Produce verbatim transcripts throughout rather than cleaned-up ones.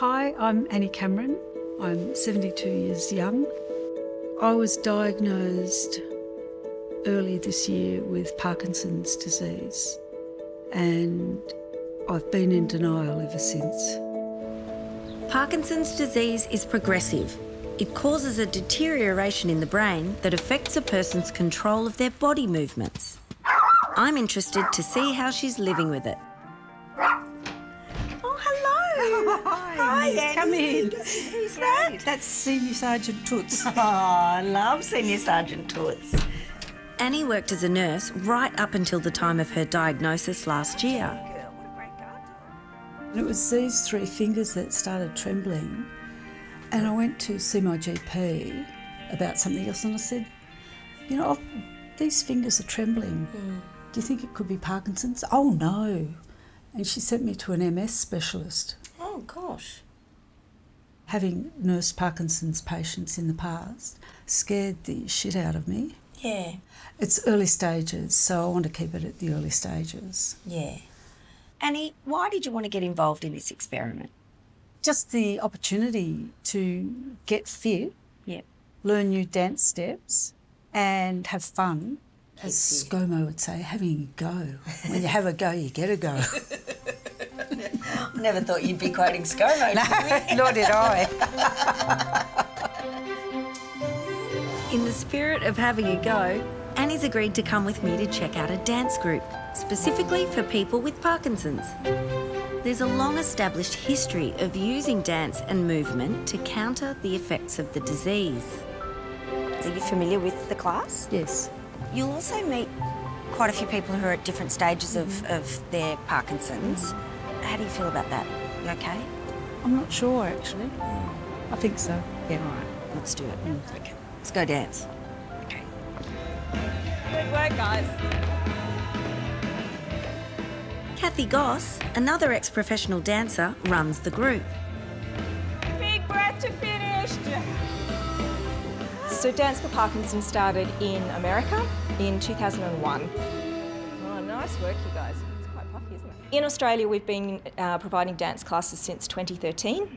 Hi, I'm Annie Cameron. I'm seventy-two years young. I was diagnosed early this year with Parkinson's disease, and I've been in denial ever since. Parkinson's disease is progressive. It causes a deterioration in the brain that affects a person's control of their body movements. I'm interested to see how she's living with it. Hi, Annie. Come in. Who's that? That's Senior Sergeant Toots. Oh, I love Senior Sergeant Toots. Annie worked as a nurse right up until the time of her diagnosis last year. Girl, what a great garden. It was these three fingers that started trembling, and I went to see my G P about something else, and I said, you know, I've, these fingers are trembling. Mm. Do you think it could be Parkinson's? Oh, no. And she sent me to an M S specialist. Oh, gosh. Having nursed Parkinson's patients in the past scared the shit out of me. Yeah. It's early stages, so I want to keep it at the early stages. Yeah. Annie, why did you want to get involved in this experiment? Just the opportunity to get fit, yep. Learn new dance steps and have fun. As ScoMo would say, having a go. When you have a go, you get a go. Never thought you'd be quoting ScoMo. No, nor did I. In the spirit of having a go, Annie's agreed to come with me to check out a dance group, specifically for people with Parkinson's. There's a long-established history of using dance and movement to counter the effects of the disease. Are you familiar with the class? Yes. You'll also meet quite a few people who are at different stages of, mm-hmm. of their Parkinson's. How do you feel about that? You okay? I'm not sure, actually. I think so. Yeah, all right. Let's do it. Yeah. Okay. Let's go dance. Okay. Good work, guys. Kathy Goss, another ex-professional dancer, runs the group. Big breath to finish. So Dance For Parkinson's started in America in two thousand one. Oh, nice work, you guys. In Australia, we've been uh, providing dance classes since twenty thirteen.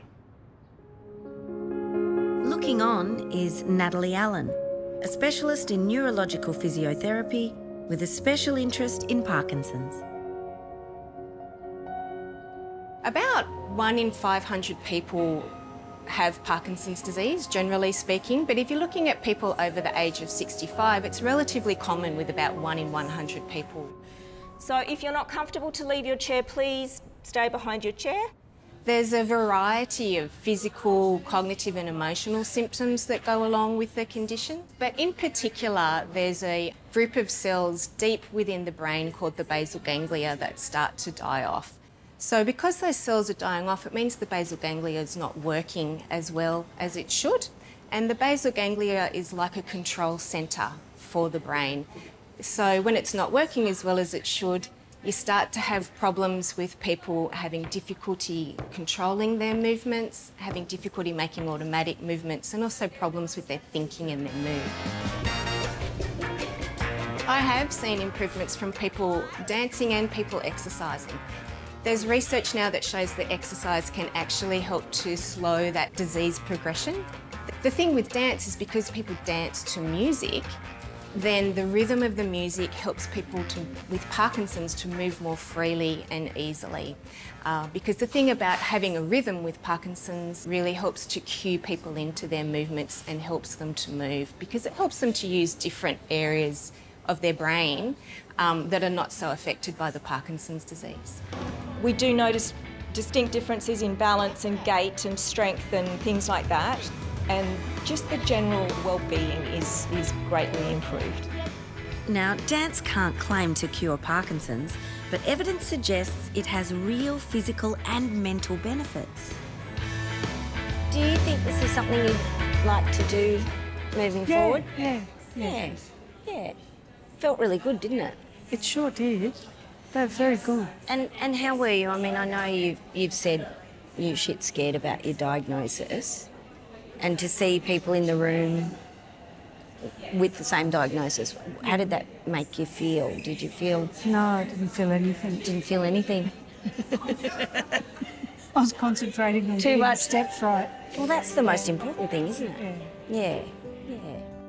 Looking on is Natalie Allen, a specialist in neurological physiotherapy with a special interest in Parkinson's. About one in five hundred people have Parkinson's disease, generally speaking, but if you're looking at people over the age of sixty-five, it's relatively common with about one in one hundred people. So if you're not comfortable to leave your chair, please stay behind your chair. There's a variety of physical, cognitive and emotional symptoms that go along with the condition. But in particular, there's a group of cells deep within the brain called the basal ganglia that start to die off. So because those cells are dying off, it means the basal ganglia is not working as well as it should. And the basal ganglia is like a control centre for the brain. So when it's not working as well as it should, you start to have problems with people having difficulty controlling their movements, having difficulty making automatic movements, and also problems with their thinking and their mood. I have seen improvements from people dancing and people exercising. There's research now that shows that exercise can actually help to slow that disease progression. The thing with dance is because people dance to music, then the rhythm of the music helps people to, with Parkinson's to move more freely and easily. Uh, because the thing about having a rhythm with Parkinson's really helps to cue people into their movements and helps them to move, because it helps them to use different areas of their brain um, that are not so affected by the Parkinson's disease. We do notice distinct differences in balance and gait and strength and things like that. And just the general well-being is, is greatly improved. Now, dance can't claim to cure Parkinson's, but evidence suggests it has real physical and mental benefits. Do you think this is something you'd like to do moving yeah, forward? Yeah, yeah, yeah. Yeah. Felt really good, didn't it? It sure did. They're very good. And, and how were you? I mean, I know you've, you've said you're shit scared about your diagnosis. And to see people in the room with the same diagnosis, how did that make you feel? Did you feel... No, I didn't feel anything. Didn't feel anything. I was concentrating on getting the steps right. Well, that's the most important thing, isn't it? Yeah. Yeah. Yeah.